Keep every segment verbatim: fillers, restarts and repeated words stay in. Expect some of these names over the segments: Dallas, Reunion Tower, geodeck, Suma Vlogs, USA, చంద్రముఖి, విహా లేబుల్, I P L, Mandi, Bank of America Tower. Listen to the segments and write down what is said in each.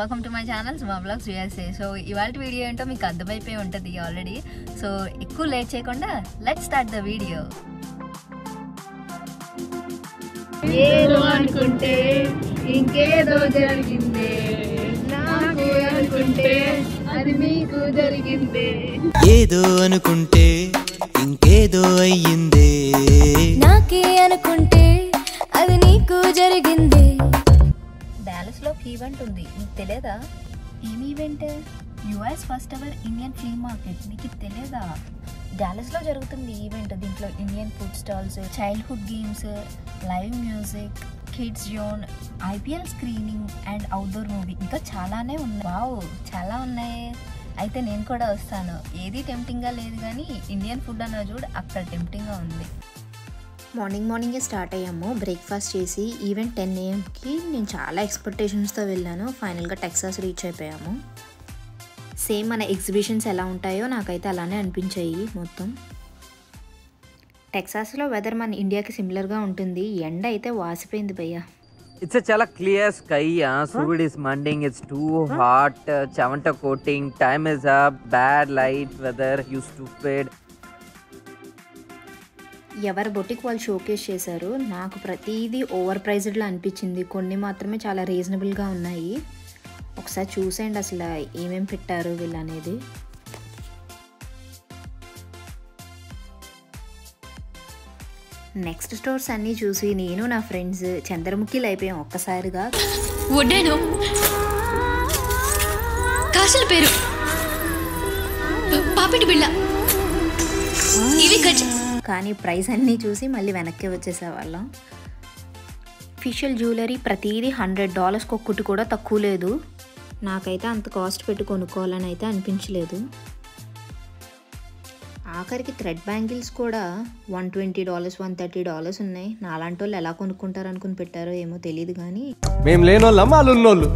welcome to my channel Suma Vlogs U S A. So ivalti video ento meeku adhamayipoyi untadi already, so ekku late cheyakonda let's start the video. Yedo anukunte inkedo jariginde naaku anukunte adi meeku jariginde yedo anukunte inkedo ayyinde naake anukunte adi neeku jariginde. Dallas lo event undi meeku teleda? Em event? U S Festival Indian Free Market. Meeku teleda? Dallas lo jarugutundi event. Dintlo Indian food stalls, childhood games, live music, kids zone, I P L screening and outdoor movie. Inka chaalaane undi. Wow, chaala unnaye. అయితే నేను కూడా వస్తాను. ఏది tempting గా లేదు కానీ Indian food అన్న చూడు అక్కడ టెంప్టింగ్ గా ఉంది. మార్నింగ్ మార్నింగే స్టార్ట్ అయ్యాము, బ్రేక్ఫాస్ట్ చేసి ఈవెంట్ టెన్ ఏఎంకి నేను చాలా ఎక్స్పెక్టేషన్స్తో వెళ్ళాను, ఫైనల్గా టెక్సాస్ రీచ్ అయిపోయాము. సేమ్ మన ఎగ్జిబిషన్స్ ఎలా ఉంటాయో నాకైతే అలానే అనిపించాయి. మొత్తం టెక్సాస్లో వెదర్ మన ఇండియాకి సిమిలర్గా ఉంటుంది. ఎండ అయితే వాసిపోయింది భయ్యా. It's a chala clear sky, huh? Suraj is manding, it's too huh? hot, uh, chavanta coating, time is up, bad light, weather, you stupid. ఎవరు బొటిక్ వాళ్ళు షోకేస్ చేశారు, నాకు ప్రతిదీ ఓవర్ ప్రైజ్డ్లా అనిపించింది, కొన్ని మాత్రమే చాలా రీజనబుల్గా ఉన్నాయి. ఒకసారి చూసేయండి అసలు ఏమేమి పెట్టారు వీళ్ళనేది. నెక్స్ట్ స్టోర్స్ అన్నీ చూసి నేను నా ఫ్రెండ్స్ చంద్రముఖిలు అయిపోయాం ఒక్కసారిగా. వడ్డాను కాశల పేరు పాపిటి బిళ్ళ ఇవి కట్, కానీ ప్రైస్ అన్నీ చూసి మళ్ళీ వెనక్కి వచ్చేసేవాళ్ళం. ఫిషియల్ జ్యువెలరీ ప్రతిదీ హండ్రెడ్ డాలర్స్కి ఒక్కటి కూడా తక్కువ లేదు. నాకైతే అంత కాస్ట్ పెట్టి కొనుక్కోవాలని అయితే అనిపించలేదు. ఆఖరికి థ్రెడ్ బ్యాంగిల్స్ కూడా one twenty dollars one thirty dollars ఉన్నాయి. నాలాంటి వాళ్ళు ఎలా కొనుక్కుంటారు అనుకుని పెట్టారో ఏమో తెలియదు కానీ మేము లేనోళ్ళం వాళ్ళు ఉన్నోళ్ళు.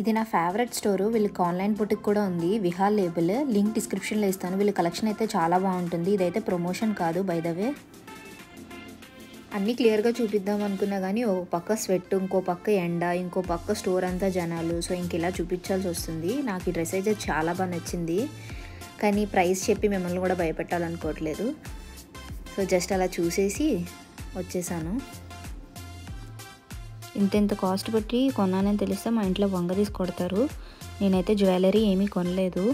ఇది నా ఫేవరెట్ స్టోరు, వీళ్ళకి ఆన్లైన్ బుటిక్ కూడా ఉంది, విహా లేబుల్, లింక్ డిస్క్రిప్షన్లో ఇస్తాను. వీళ్ళ కలెక్షన్ అయితే చాలా బాగుంటుంది. ఇదైతే ప్రమోషన్ కాదు బై ద వే. అన్నీ క్లియర్గా చూపిద్దాం అనుకున్నా కానీ ఓ పక్క స్వెట్, ఇంకో పక్క ఎండ, ఇంకో పక్క స్టోర్ అంతా జనాలు, సో ఇంక ఇలా చూపించాల్సి వస్తుంది. నాకు ఈ డ్రెస్ అయితే చాలా బాగా నచ్చింది కానీ ప్రైస్ చెప్పి మిమ్మల్ని కూడా భయపెట్టాలనుకోవట్లేదు, సో జస్ట్ అలా చూసేసి వచ్చేసాను. ఇంతెంత కాస్ట్ పెట్టి కొన్నానని తెలిస్తే మా ఇంట్లో వంగ తీసి కొడతారు. నేనైతే జ్యువెలరీ ఏమీ కొనలేదు.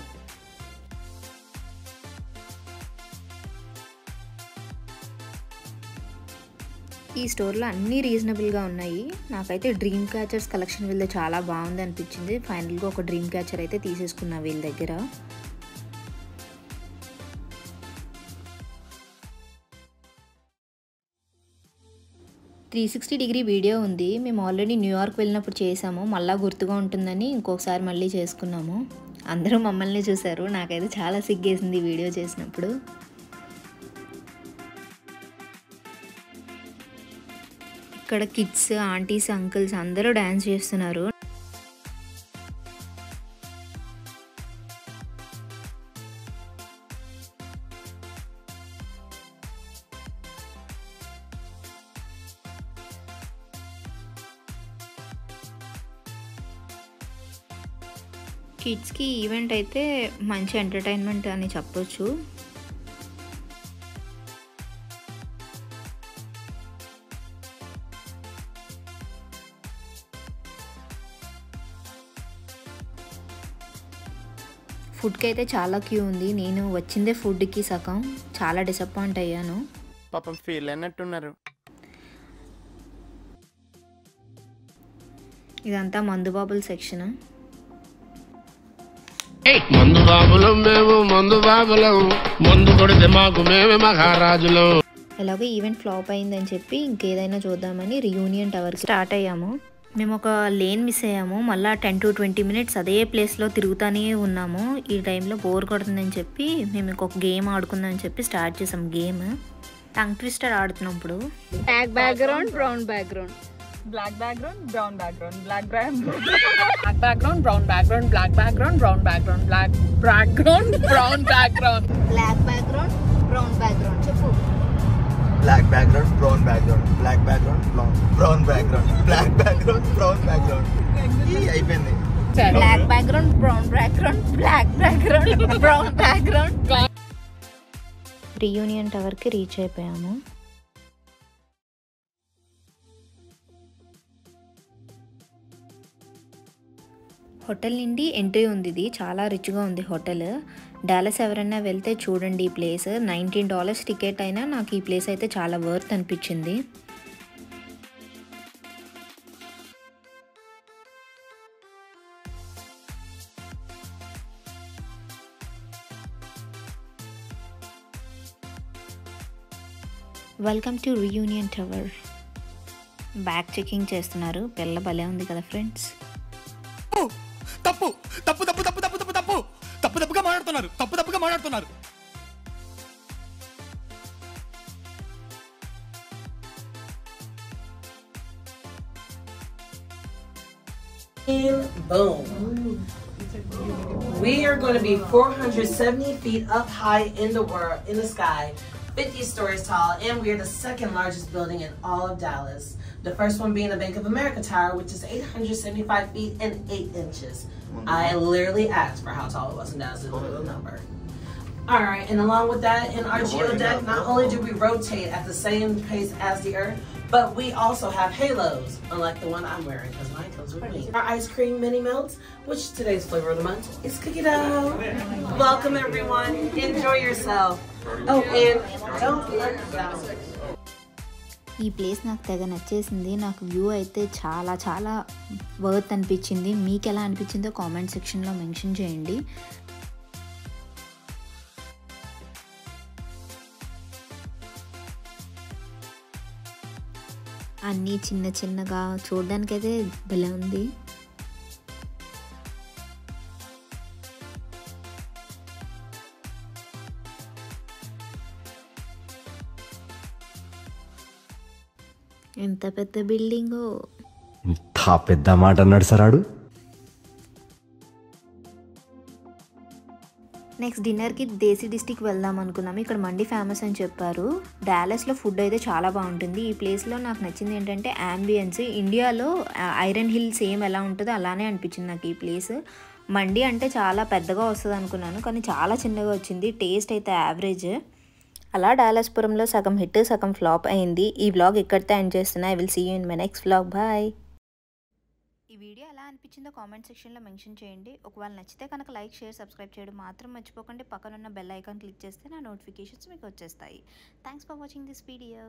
ఈ స్టోర్లో అన్నీ రీజనబుల్గా ఉన్నాయి. నాకైతే డ్రీమ్ క్యాచర్స్ కలెక్షన్ వీళ్ళ చాలా బాగుంది అనిపించింది. ఫైనల్గా ఒక డ్రీమ్ క్యాచర్ అయితే తీసేసుకున్నా వీళ్ళ దగ్గర. త్రీ సిక్స్టీ డిగ్రీ వీడియో ఉంది, మేము ఆల్రెడీ న్యూయార్క్ వెళ్ళినప్పుడు చేసాము, మళ్ళీ గుర్తుగా ఉంటుందని ఇంకొకసారి మళ్ళీ చేసుకున్నాము. అందరూ మమ్మల్ని చూశారు, నాకైతే చాలా సిగ్గేసింది వీడియో చేసినప్పుడు. ఇక్కడ కిడ్స్, ఆంటీస్, అంకుల్స్ అందరూ డ్యాన్స్ చేస్తున్నారు. కిడ్స్కి ఈవెంట్ అయితే మంచి ఎంటర్టైన్మెంట్ అని చెప్పొచ్చు. ఫుడ్కి అయితే చాలా క్యూ ఉంది. నేను వచ్చిందే ఫుడ్కి సగం, చాలా డిసప్పాయింట్ అయ్యాను. పాపం ఫీల్ అయినట్టున్నారు. ఇదంతా మందు బాబుల సెక్షన్. మందు బాబులు మేము, మందు బాబులం, మందు కొడితే మాకు మేమే మహారాజులు. ఎలాగో ఈవెంట్ ఫ్లాప్ అయిందని చెప్పి ఇంకేదైనా చూద్దామని రియూనియన్ టవర్కి స్టార్ట్ అయ్యాము. మేము ఒక లేన్ మిస్ అయ్యాము, మళ్ళీ టెన్ టు ట్వంటీ మినిట్స్ అదే ప్లేస్లో తిరుగుతూనే ఉన్నాము. ఈ టైంలో బోర్ కొడుతుందని చెప్పి మేము ఇంకొక గేమ్ ఆడుకుందామని చెప్పి స్టార్ట్ చేసాం. గేమ్ టంగ్ ట్విస్టర్ ఆడుతున్నాం. ఇప్పుడు black background brown background, black background brown background, black background brown background, black background brown background, black background brown background, black background brown background. చెప్పు. Black background brown background, black background brown background, black background brown background. అయిపోయింది. Black background, brown background, black background, brown background. Reunion tower కి reach అయిపోయాము. Hotel నుండి entry ఉంది. ఇది చాలా రిచ్గా ఉంది హోటల్. డాలస్ ఎవరైనా వెళ్తే చూడండి ఈ ప్లేస్. నైన్టీన్ డాలర్స్ టికెట్ అయినా నాకు ఈ ప్లేస్ అయితే చాలా వర్త్ అనిపించింది. Welcome to reunion tower. Back checking చేస్తున్నారు. పిల్ల భలే ఉంది కదా ఫ్రెండ్స్. తప్పు తప్పు తప్పు తప్పు తప్పు తప్పు తప్పు తప్పు తప్పుగా మాట్లాడుతున్నారు తప్పు తప్పుగా మాట్లాడుతున్నారు We are going to be four hundred seventy feet up high in the world, in the sky, fifty stories tall, and we are the second largest building in all of Dallas. The first one being the Bank of America Tower, which is eight hundred seventy-five feet and eight inches. I literally asked for how tall it was, and that was the little number. All right, and along with that, in our geodeck, not only do we rotate at the same pace as the Earth, but we also have halos, unlike the one I'm wearing, because mine comes with me. Our ice cream mini melts, which today's flavor of the month is cookie dough. Welcome, everyone. Enjoy yourself. Oh, and don't let down. ఈ place నాకు తెగ నచ్చేసింది. నాకు view అయితే చాలా చాలా worth అనిపించింది. మీకు ఎలా అనిపించిందో కామెంట్ సెక్షన్లో మెన్షన్ చేయండి. అన్నీ చిన్న చిన్నగా చూడడానికైతే భలే ఉంది. ఎంత పెద్ద బిల్డింగ్, ఎంత పెద్ద మాట అన్నాడు సరాడు. నెక్స్ట్ డిన్నర్కి దేశీ డిస్టిక్ వెళ్దాం అనుకున్నాము. ఇక్కడ మండి ఫేమస్ అని చెప్పారు. డాలస్లో ఫుడ్ అయితే చాలా బాగుంటుంది. ఈ ప్లేస్లో నాకు నచ్చింది ఏంటంటే యాంబియన్స్. ఇండియాలో ఐరన్ హిల్ సేమ్ ఎలా ఉంటుందో అలానే అనిపించింది నాకు ఈ ప్లేస్. మండి అంటే చాలా పెద్దగా వస్తుంది అనుకున్నాను, కానీ చాలా చిన్నగా వచ్చింది. టేస్ట్ అయితే యావరేజ్. అలా డాలస్పురంలో సగం హిట్ సగం ఫ్లాప్ అయింది. ఈ వ్లాగ్ ఇక్కడితో ఎండ్ చేస్తున్నా. I will see you in my next vlog. Bye. ఈ వీడియో ఎలా అనిపించిందో కామెంట్ సెక్షన్లో మెన్షన్ చేయండి. ఒకవేళ నచ్చితే కనుక లైక్, షేర్, సబ్స్క్రైబ్ చేయడం మాత్రం మర్చిపోకండి. పక్కనున్న బెల్ ఐకాన్ క్లిక్ చేస్తే నా నోటిఫికేషన్స్ మీకు వచ్చేస్తాయి. Thanks for watching this video.